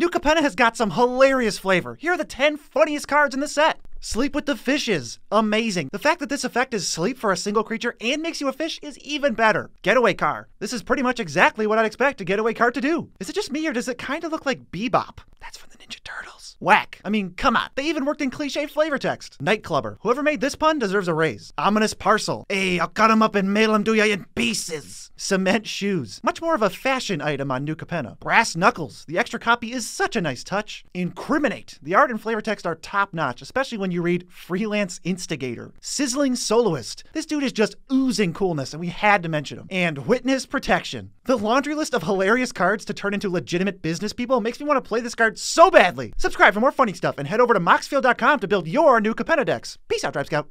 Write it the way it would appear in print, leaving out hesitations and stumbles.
New Capenna has got some hilarious flavor. Here are the 10 funniest cards in the set. Sleep with the Fishes, amazing. The fact that this effect is sleep for a single creature and makes you a fish is even better. Getaway Car, this is pretty much exactly what I'd expect a getaway car to do. Is it just me or does it kind of look like Bebop? That's from the Ninja Turtles. Whack, I mean, come on. They even worked in cliche flavor text. Nightclubber, whoever made this pun deserves a raise. Ominous Parcel, hey, I'll cut him up and mail him to ya in pieces. Cement Shoes, much more of a fashion item on New Capenna. Brass Knuckles, the extra copy is such a nice touch. Incriminate, the art and flavor text are top notch, especially when you read Freelance Instigator. Sizzling Soloist. This dude is just oozing coolness and we had to mention him. And Witness Protection. The laundry list of hilarious cards to turn into legitimate business people makes me want to play this card so badly. Subscribe for more funny stuff and head over to Moxfield.com to build your new Capenna decks. Peace out, Tribe Scout.